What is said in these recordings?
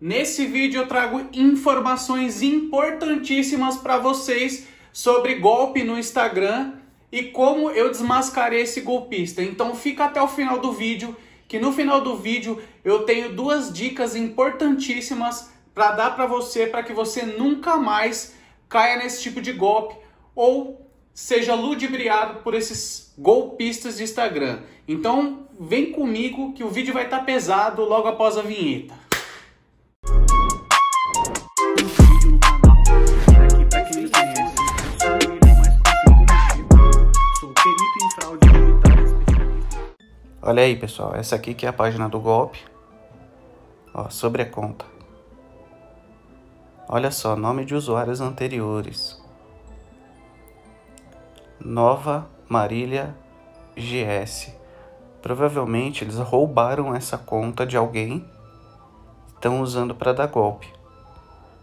Nesse vídeo eu trago informações importantíssimas para vocês sobre golpe no Instagram e como eu desmascarei esse golpista. Então fica até o final do vídeo, que no final do vídeo eu tenho duas dicas importantíssimas para dar para você, para que você nunca mais caia nesse tipo de golpe ou seja ludibriado por esses golpistas de Instagram. Então vem comigo que o vídeo vai estar pesado logo após a vinheta. Olha aí, pessoal, essa aqui que é a página do golpe, ó, sobre a conta. Olha só, nome de usuários anteriores. Nova Marília GS. Provavelmente eles roubaram essa conta de alguém e estão usando para dar golpe.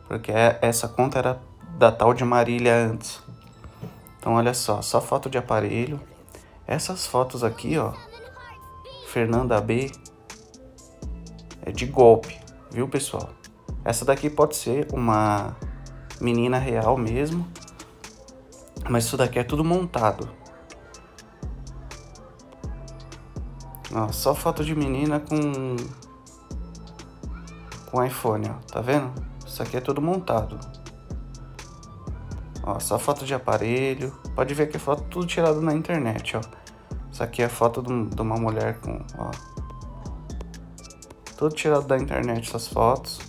Porque essa conta era da tal de Marília antes. Então olha só, só foto de aparelho. Essas fotos aqui, ó, Fernanda B, é de golpe, viu, pessoal? Essa daqui pode ser uma menina real mesmo, mas isso daqui é tudo montado. Ó, só foto de menina com iPhone, ó, tá vendo? Isso aqui é tudo montado. Ó, só foto de aparelho, pode ver que é foto tudo tirada na internet, ó. Isso aqui é foto de uma mulher com, ó, tudo tirado da internet essas fotos.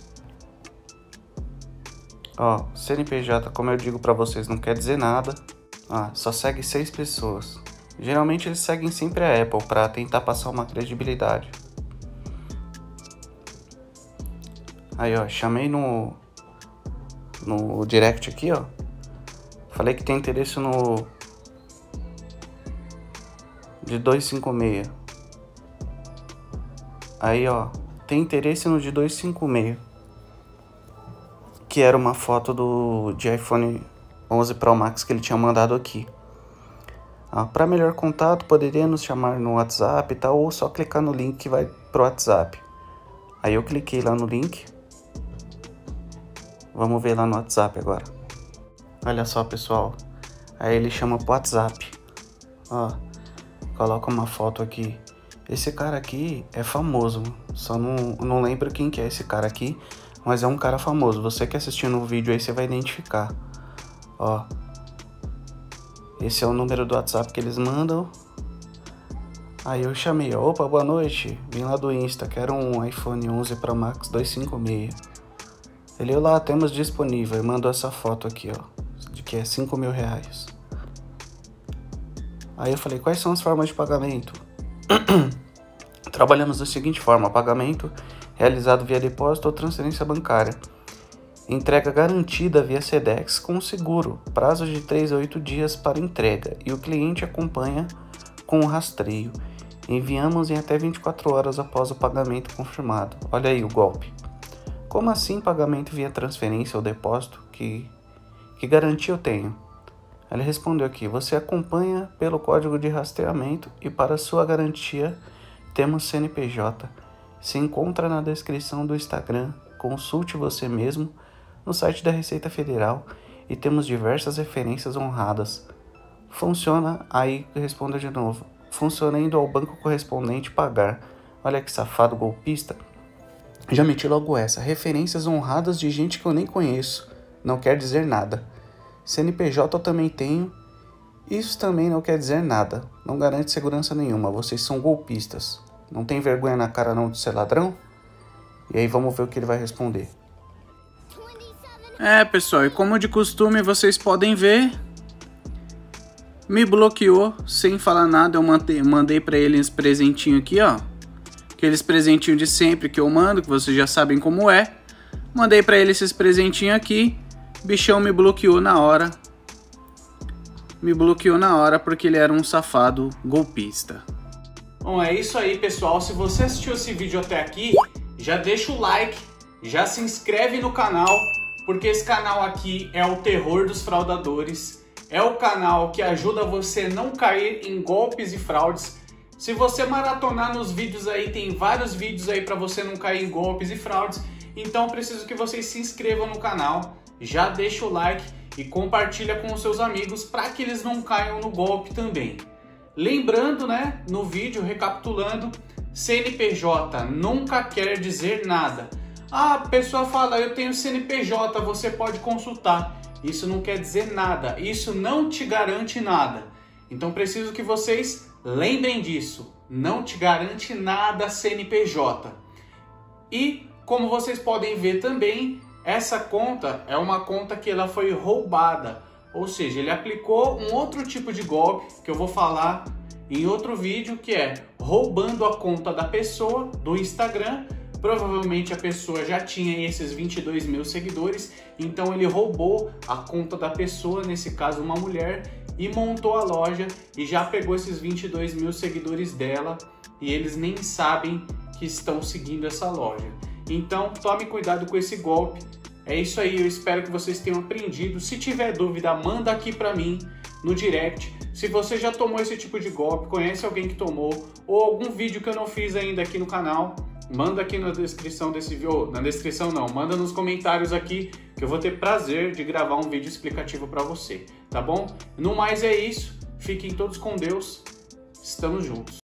Ó, CNPJ, como eu digo pra vocês, não quer dizer nada. Ó, só segue 6 pessoas. Geralmente eles seguem sempre a Apple pra tentar passar uma credibilidade. Aí, ó, chamei no direct aqui, ó. Falei que tem interesse no... de 256. Aí, ó, tem interesse no de 256, que era uma foto de iPhone 11 Pro Max que ele tinha mandado aqui. Ah, para melhor contato, poderia nos chamar no WhatsApp e tal, ou só clicar no link que vai pro WhatsApp. Aí eu cliquei lá no link. Vamos ver lá no WhatsApp agora. Olha só, pessoal. Aí ele chama pro WhatsApp. Ó, coloca uma foto aqui. Esse cara aqui é famoso. Só não lembro quem que é esse cara aqui, mas é um cara famoso. Você que assistiu no vídeo aí, você vai identificar. Ó, esse é o número do WhatsApp que eles mandam. Aí eu chamei. Opa, boa noite. Vim lá do Insta. Quero um iPhone 11 Pro Max 256. Ele, olá, temos disponível. E mandou essa foto aqui, ó, de que é 5 mil reais. Aí eu falei, quais são as formas de pagamento? Trabalhamos da seguinte forma: pagamento realizado via depósito ou transferência bancária. Entrega garantida via SEDEX com seguro. Prazo de 3 a 8 dias para entrega. E o cliente acompanha com o rastreio. Enviamos em até 24 horas após o pagamento confirmado. Olha aí o golpe. Como assim pagamento via transferência ou depósito? Que garantia eu tenho? Ele respondeu aqui, você acompanha pelo código de rastreamento e para sua garantia temos CNPJ. Se encontra na descrição do Instagram, consulte você mesmo no site da Receita Federal e temos diversas referências honradas. Funciona, aí respondeu de novo, funciona indo ao banco correspondente pagar. Olha que safado golpista. Já meti logo essa, referências honradas de gente que eu nem conheço, não quer dizer nada. CNPJ eu também tenho, isso também não quer dizer nada, não garante segurança nenhuma, vocês são golpistas, não tem vergonha na cara não de ser ladrão? E aí vamos ver o que ele vai responder. É, pessoal, e como de costume vocês podem ver, me bloqueou sem falar nada, eu mandei pra ele esse presentinho aqui, ó, aqueles presentinhos de sempre que eu mando, que vocês já sabem como é, mandei pra ele esses presentinhos aqui. Bichão me bloqueou na hora. Me bloqueou na hora porque ele era um safado golpista. Bom, é isso aí, pessoal. Se você assistiu esse vídeo até aqui, já deixa o like, já se inscreve no canal, porque esse canal aqui é o terror dos fraudadores. É o canal que ajuda você a não cair em golpes e fraudes. Se você maratonar nos vídeos aí, tem vários vídeos aí para você não cair em golpes e fraudes. Então preciso que vocês se inscrevam no canal, já deixa o like e compartilha com os seus amigos para que eles não caiam no golpe também. Lembrando, né, no vídeo, recapitulando, CNPJ nunca quer dizer nada. Ah, a pessoa fala, eu tenho CNPJ, você pode consultar. Isso não quer dizer nada, isso não te garante nada. Então preciso que vocês lembrem disso, não te garante nada CNPJ. E como vocês podem ver também, essa conta é uma conta que ela foi roubada, ou seja, ele aplicou um outro tipo de golpe que eu vou falar em outro vídeo, que é roubando a conta da pessoa do Instagram. Provavelmente a pessoa já tinha esses 22 mil seguidores, então ele roubou a conta da pessoa, nesse caso uma mulher, e montou a loja e já pegou esses 22 mil seguidores dela e eles nem sabem que estão seguindo essa loja. Então tome cuidado com esse golpe. É isso aí, eu espero que vocês tenham aprendido. Se tiver dúvida, manda aqui para mim no direct. Se você já tomou esse tipo de golpe, conhece alguém que tomou, ou algum vídeo que eu não fiz ainda aqui no canal, manda aqui na descrição desse vídeo, na descrição não, manda nos comentários aqui que eu vou ter prazer de gravar um vídeo explicativo para você, tá bom? No mais é isso, fiquem todos com Deus, estamos juntos.